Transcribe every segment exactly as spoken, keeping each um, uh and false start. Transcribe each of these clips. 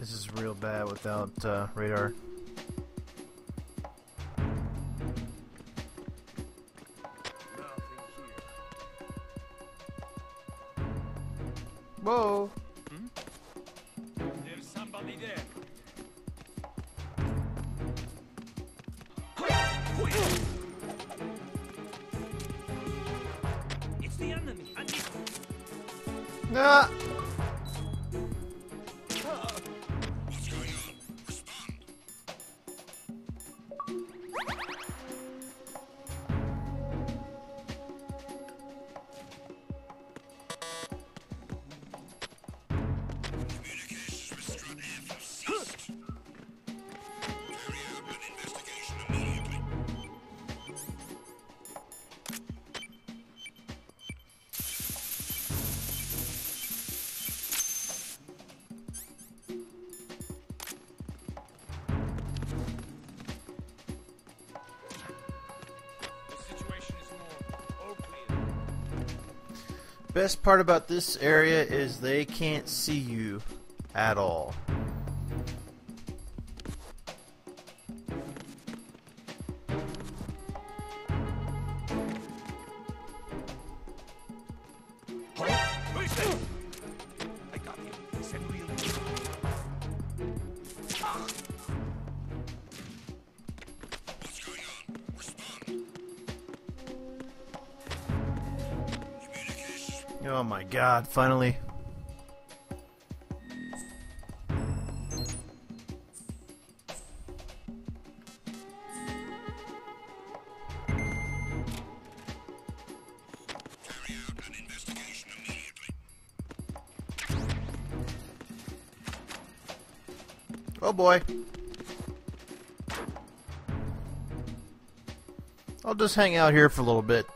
This is real bad without uh, radar. Whoa! Hmm? There's somebody there. It's the enemy. Nah. Best part about this area is they can't see you at all. Oh my God, finally. Oh boy. I'll just hang out here for a little bit.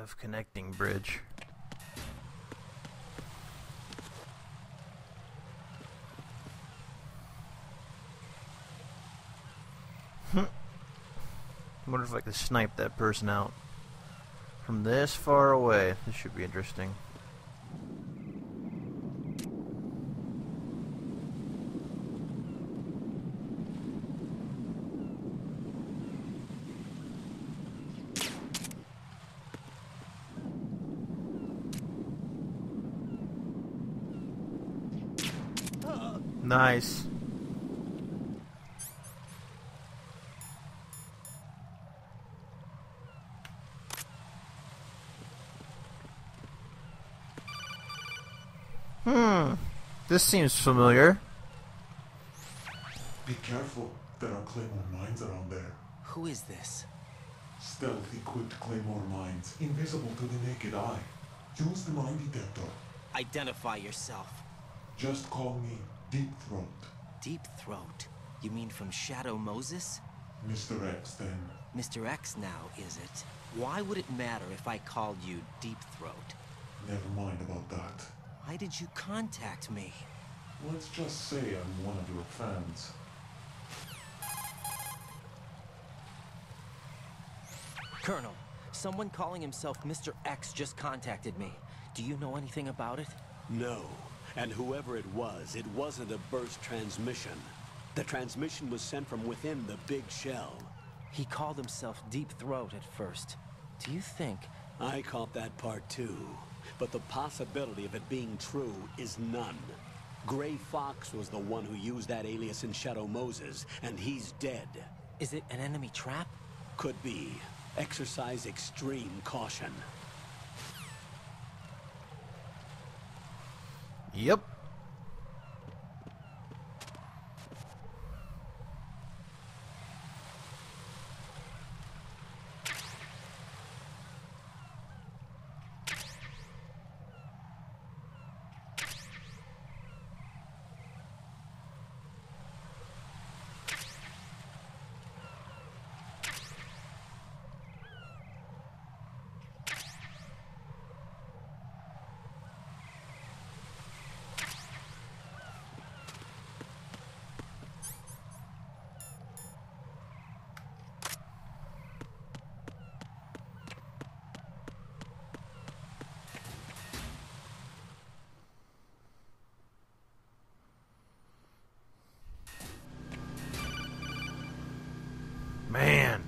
Of connecting bridge. I wonder if I could snipe that person out from this far away. This should be interesting. Nice. Hmm. This seems familiar. Be careful. There are Claymore mines around there. Who is this? Stealth-equipped Claymore mines, invisible to the naked eye. Use the mine detector. Identify yourself. Just call me Deep Throat. Deep Throat? You mean from Shadow Moses? Mister X, then. Mister X now, is it? Why would it matter if I called you Deep Throat? Never mind about that. Why did you contact me? Let's just say I'm one of your fans. Colonel, someone calling himself Mister X just contacted me. Do you know anything about it? No. And whoever it was, it wasn't a burst transmission. The transmission was sent from within the big shell. He called himself Deep Throat at first. Do you think... I caught that part too, but the possibility of it being true is none. Gray Fox was the one who used that alias in Shadow Moses, and he's dead. Is it an enemy trap? Could be. Exercise extreme caution. Yep. Man.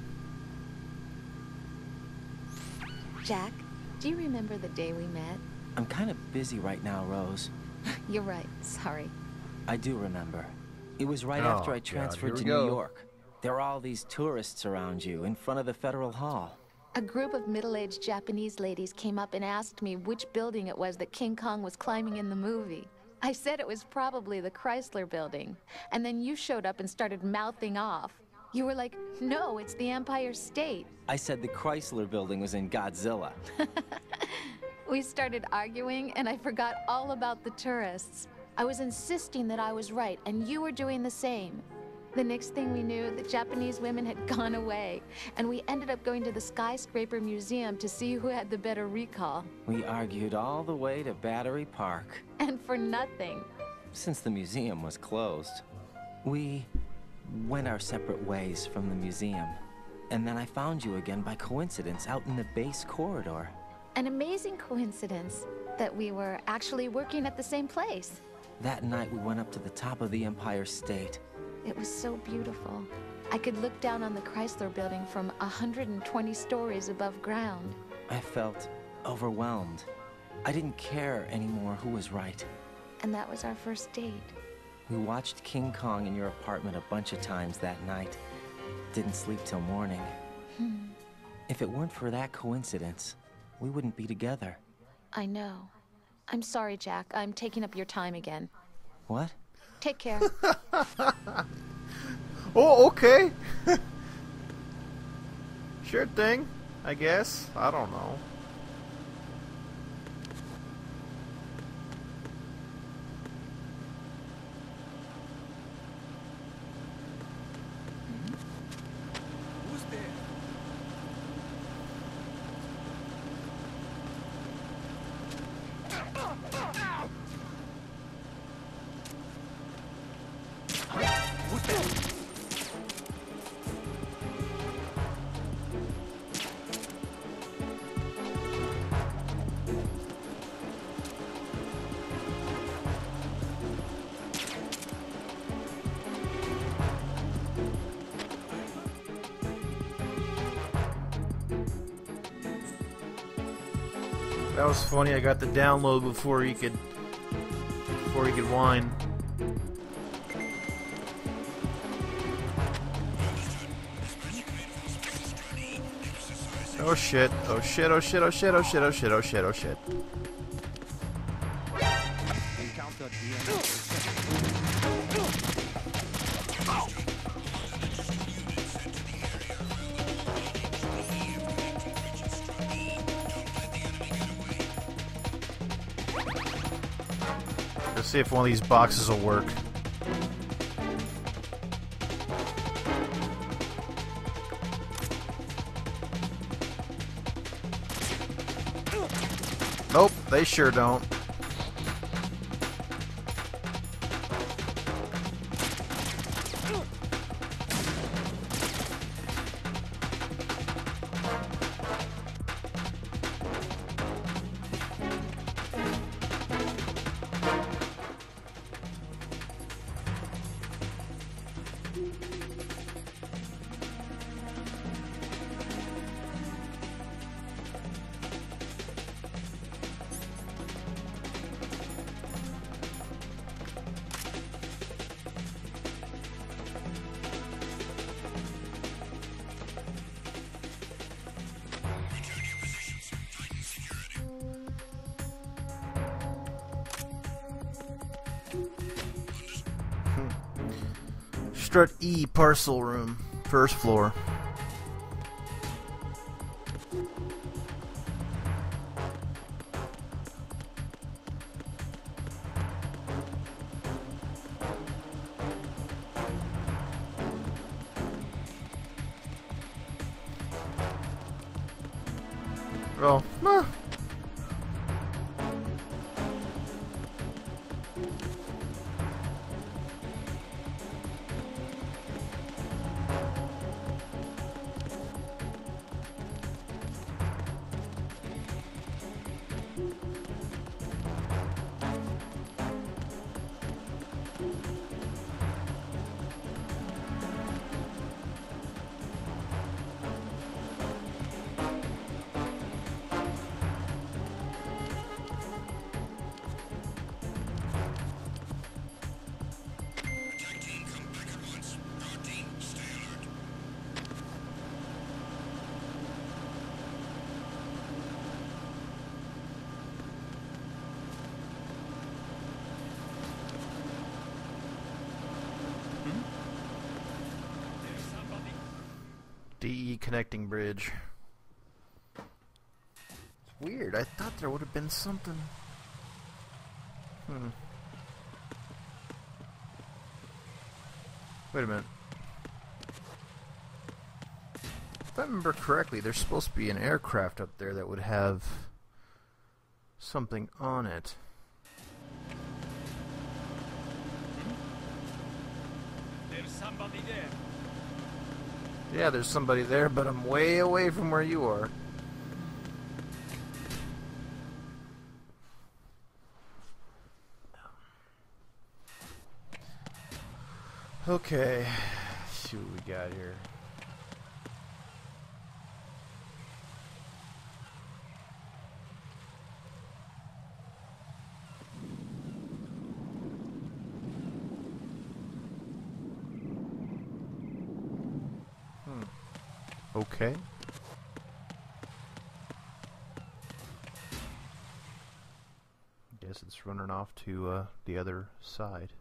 Jack, do you remember the day we met? I'm kind of busy right now, Rose. You're right. Sorry. I do remember. It was right oh, after I transferred God, to New York. There are all these tourists around you in front of the Federal Hall. A group of middle-aged Japanese ladies came up and asked me which building it was that King Kong was climbing in the movie. I said it was probably the Chrysler Building. And then you showed up and started mouthing off. You were like, no, it's the Empire State. I said the Chrysler Building was in Godzilla. We started arguing, and I forgot all about the tourists. I was insisting that I was right, and you were doing the same. The next thing we knew, the Japanese women had gone away, and we ended up going to the Skyscraper Museum to see who had the better recall. We argued all the way to Battery Park. And for nothing. Since the museum was closed, we... went our separate ways from the museum. And then I found you again by coincidence out in the base corridor. An amazing coincidence that we were actually working at the same place. That night we went up to the top of the Empire State. It was so beautiful. I could look down on the Chrysler Building from one hundred twenty stories above ground. I felt overwhelmed. I didn't care anymore who was right. And that was our first date. We watched King Kong in your apartment a bunch of times that night. Didn't sleep till morning. Hmm. If it weren't for that coincidence, we wouldn't be together. I know. I'm sorry, Jack. I'm taking up your time again. What? Take care. Oh, okay. Sure thing, I guess. I don't know. That was funny. I got the download before he could, before he could whine. Oh shit! Oh shit! Oh shit! Oh shit! Oh shit! Oh shit! Oh shit! Oh shit! Let's see if one of these boxes will work. Nope, they sure don't. Strut E, parcel room, first floor. Well, meh. D E connecting bridge. It's weird. I thought there would have been something. Hmm. Wait a minute. If I remember correctly, there's supposed to be an aircraft up there that would have something on it. There's somebody there. Yeah, there's somebody there, but I'm way away from where you are. Okay, let's see what we got here. Okay. Guess it's running off to uh, the other side.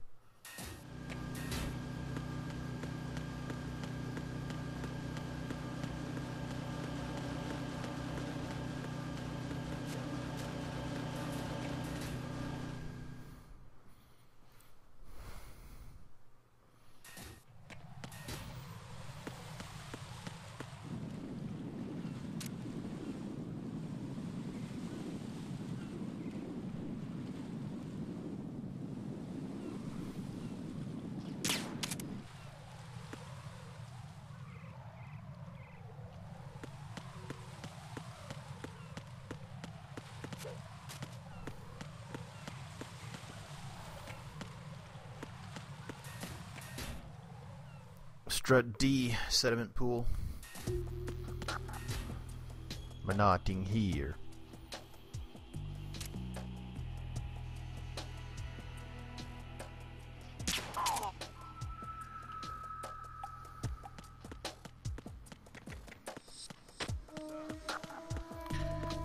Strut D, sediment pool. We're not in here. If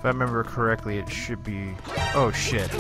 I remember correctly, it should be... Oh shit.